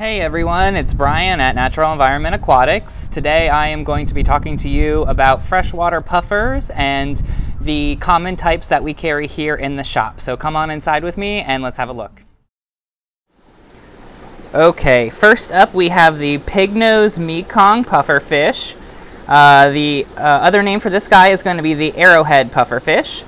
Hey everyone, it's Brian at Natural Environment Aquatics. Today I am going to be talking to you about freshwater puffers and the common types that we carry here in the shop. So come on inside with me and let's have a look. Okay, first up we have the Pignose Mekong Pufferfish. The other name for this guy is going to be the Arrowhead Pufferfish.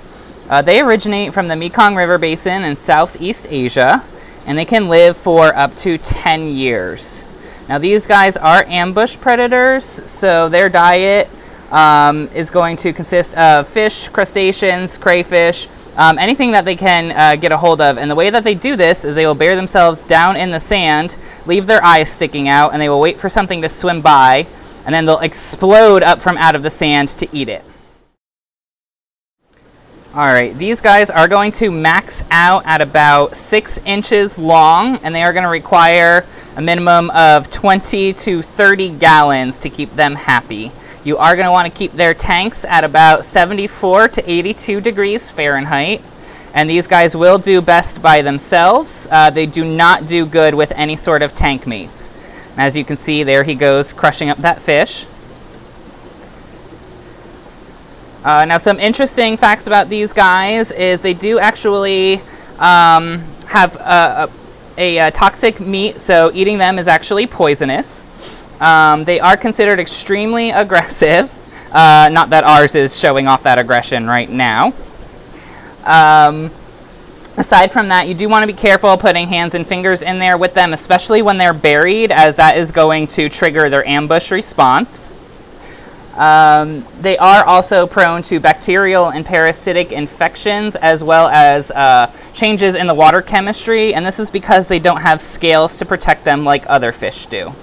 They originate from the Mekong River Basin in Southeast Asia, and they can live for up to 10 years. Now these guys are ambush predators, so their diet is going to consist of fish, crustaceans, crayfish, anything that they can get a hold of. And the way that they do this is they will bury themselves down in the sand, leave their eyes sticking out, and they will wait for something to swim by, and then they'll explode up from out of the sand to eat it. Alright, these guys are going to max out at about 6 inches long, and they are going to require a minimum of 20 to 30 gallons to keep them happy. You are going to want to keep their tanks at about 74 to 82 degrees Fahrenheit, and these guys will do best by themselves. They do not do good with any sort of tank mates. And as you can see, there he goes crushing up that fish. Now some interesting facts about these guys is they do actually have a toxic meat, so eating them is actually poisonous. They are considered extremely aggressive. Not that ours is showing off that aggression right now. Aside from that, you do want to be careful putting hands and fingers in there with them, especially when they're buried, as that is going to trigger their ambush response. They are also prone to bacterial and parasitic infections, as well as changes in the water chemistry, and this is because they don't have scales to protect them like other fish do.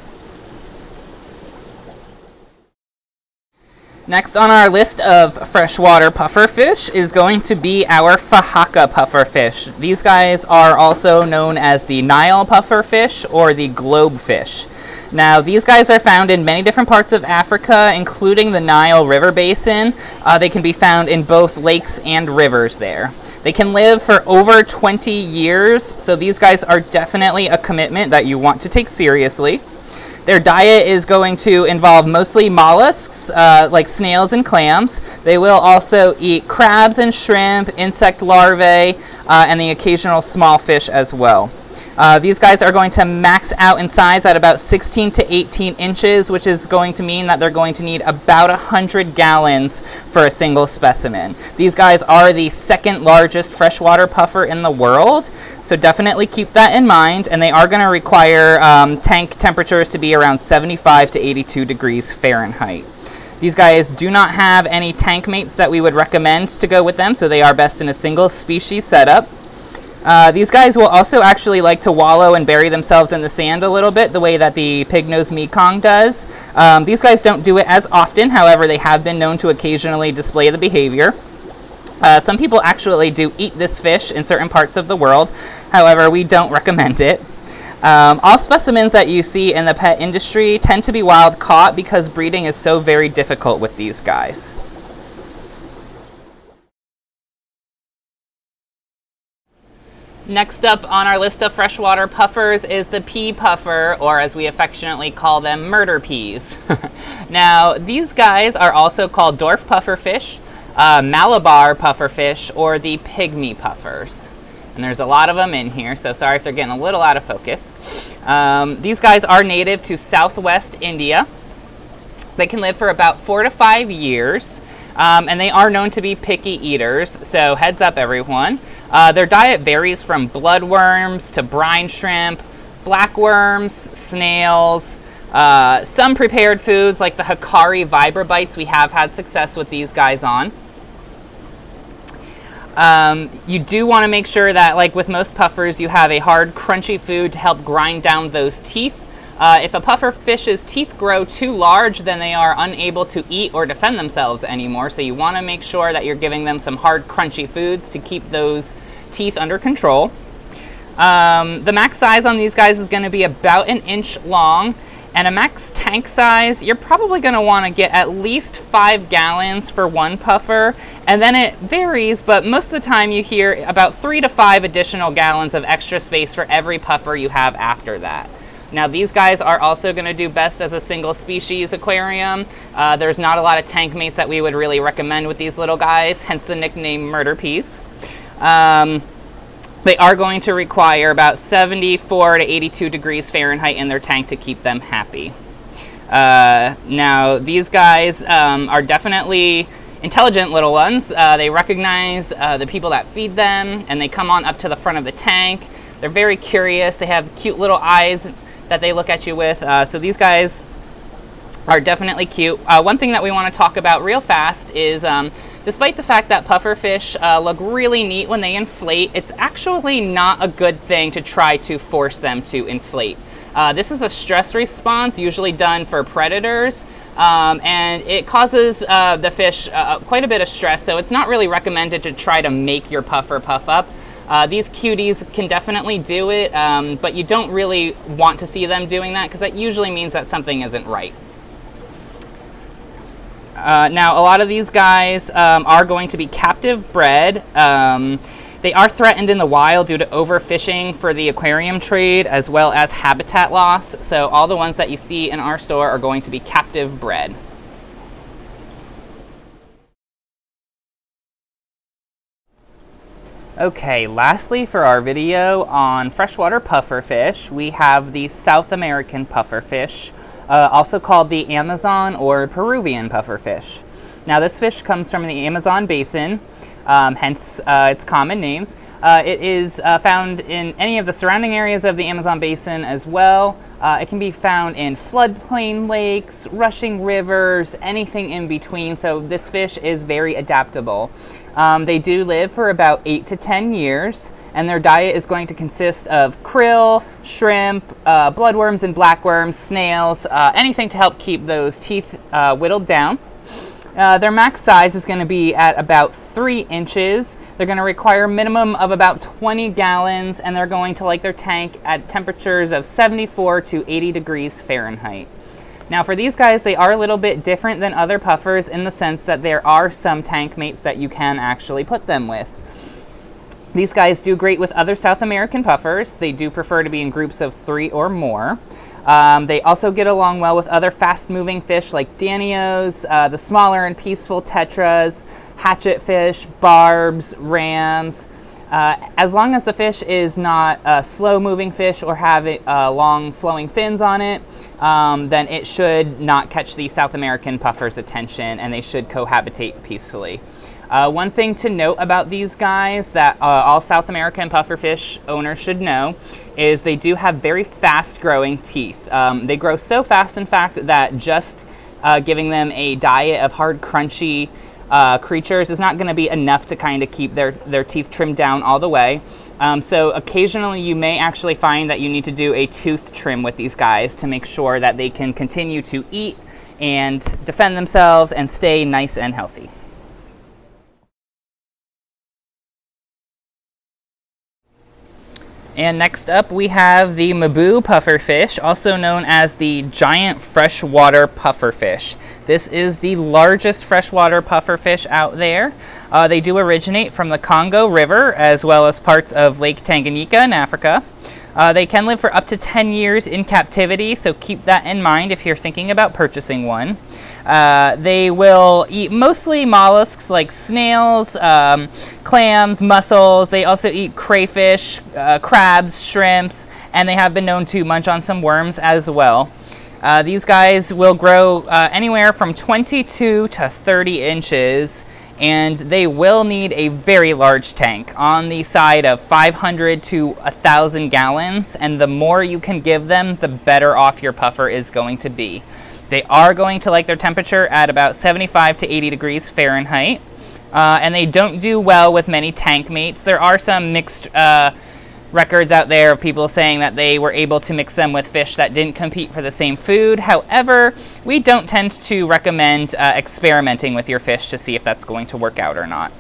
Next on our list of freshwater pufferfish is going to be our Fahaka pufferfish. These guys are also known as the Nile pufferfish or the globefish. Now, these guys are found in many different parts of Africa, including the Nile River Basin. They can be found in both lakes and rivers there. They can live for over 20 years, so these guys are definitely a commitment that you want to take seriously. Their diet is going to involve mostly mollusks, like snails and clams. They will also eat crabs and shrimp, insect larvae, and the occasional small fish as well. These guys are going to max out in size at about 16 to 18 inches, which is going to mean that they're going to need about 100 gallons for a single specimen. These guys are the second largest freshwater puffer in the world, so definitely keep that in mind, and they are going to require tank temperatures to be around 75 to 82 degrees Fahrenheit. These guys do not have any tank mates that we would recommend to go with them, so they are best in a single species setup. These guys will also actually like to wallow and bury themselves in the sand a little bit, the way that the Pignose Mekong does. These guys don't do it as often, however they have been known to occasionally display the behavior. Some people actually do eat this fish in certain parts of the world, however we don't recommend it. All specimens that you see in the pet industry tend to be wild caught because breeding is so very difficult with these guys. Next up on our list of freshwater puffers is the Pea Puffer, or as we affectionately call them, murder peas. Now, these guys are also called Dwarf Puffer fish, Malabar puffer fish, or the pygmy puffers. And there's a lot of them in here, so sorry if they're getting a little out of focus. These guys are native to southwest India. They can live for about 4 to 5 years, and they are known to be picky eaters, so heads up everyone. Their diet varies from bloodworms to brine shrimp, blackworms, snails, some prepared foods like the Hikari Vibra Bites. We have had success with these guys on. You do want to make sure that, like with most puffers, you have a hard, crunchy food to help grind down those teeth. If a puffer fish's teeth grow too large, then they are unable to eat or defend themselves anymore. So you want to make sure that you're giving them some hard, crunchy foods to keep those teeth under control. The max size on these guys is going to be about 1 inch long, and a max tank size, you're probably going to want to get at least 5 gallons for one puffer, and then it varies, but most of the time you hear about 3 to 5 additional gallons of extra space for every puffer you have after that. Now these guys are also going to do best as a single species aquarium. There's not a lot of tank mates that we would really recommend with these little guys, hence the nickname murder peas. They are going to require about 74 to 82 degrees Fahrenheit in their tank to keep them happy. Now these guys are definitely intelligent little ones. They recognize the people that feed them, and they come on up to the front of the tank. They're very curious. They have cute little eyes that they look at you with. So these guys are definitely cute. One thing that we want to talk about real fast is despite the fact that pufferfish look really neat when they inflate, it's actually not a good thing to try to force them to inflate. This is a stress response usually done for predators, and it causes the fish quite a bit of stress, so it's not really recommended to try to make your puffer puff up. These cuties can definitely do it, but you don't really want to see them doing that because that usually means that something isn't right. Now, a lot of these guys are going to be captive bred. They are threatened in the wild due to overfishing for the aquarium trade as well as habitat loss. So all the ones that you see in our store are going to be captive bred. Okay, lastly for our video on freshwater pufferfish, we have the South American pufferfish, also called the Amazon or Peruvian pufferfish. Now this fish comes from the Amazon basin. Hence its common names. It is found in any of the surrounding areas of the Amazon basin as well. It can be found in floodplain lakes, rushing rivers, anything in between, so this fish is very adaptable. They do live for about 8 to 10 years, and their diet is going to consist of krill, shrimp, bloodworms and blackworms, snails, anything to help keep those teeth whittled down. Their max size is going to be at about 3 inches. They're going to require a minimum of about 20 gallons, and they're going to like their tank at temperatures of 74 to 80 degrees Fahrenheit. Now for these guys, they are a little bit different than other puffers in the sense that there are some tank mates that you can actually put them with. These guys do great with other South American puffers. They do prefer to be in groups of 3 or more. They also get along well with other fast-moving fish like danios, the smaller and peaceful tetras, hatchetfish, barbs, rams. As long as the fish is not a slow-moving fish or have long flowing fins on it, then it should not catch the South American puffer's attention, and they should cohabitate peacefully. One thing to note about these guys that all South American pufferfish owners should know is they do have very fast growing teeth. They grow so fast, in fact, that just giving them a diet of hard, crunchy creatures is not going to be enough to kind of keep their teeth trimmed down all the way. So occasionally you may actually find that you need to do a tooth trim with these guys to make sure that they can continue to eat and defend themselves and stay nice and healthy. And next up we have the MBU pufferfish, also known as the Giant Freshwater Pufferfish. This is the largest freshwater pufferfish out there. They do originate from the Congo River as well as parts of Lake Tanganyika in Africa. They can live for up to 10 years in captivity, so keep that in mind if you're thinking about purchasing one. They will eat mostly mollusks like snails, clams, mussels. They also eat crayfish, crabs, shrimps, and they have been known to munch on some worms as well. These guys will grow anywhere from 22 to 30 inches, and they will need a very large tank on the side of 500 to 1,000 gallons, and the more you can give them, the better off your puffer is going to be. They are going to like their temperature at about 75 to 80 degrees Fahrenheit, and they don't do well with many tank mates. There are some mixed records out there of people saying that they were able to mix them with fish that didn't compete for the same food. However, we don't tend to recommend experimenting with your fish to see if that's going to work out or not.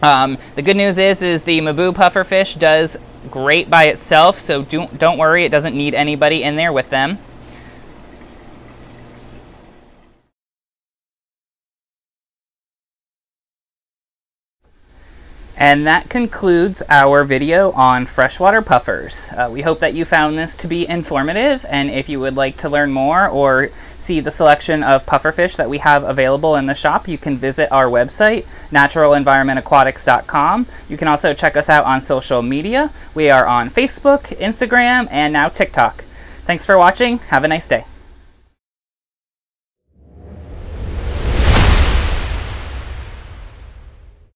The good news is the MBU pufferfish does great by itself, so don't worry, it doesn't need anybody in there with them. And that concludes our video on freshwater puffers. We hope that you found this to be informative, and if you would like to learn more or see the selection of pufferfish that we have available in the shop, you can visit our website, naturalenvironmentaquatics.com. You can also check us out on social media. We are on Facebook, Instagram, and now TikTok. Thanks for watching. Have a nice day.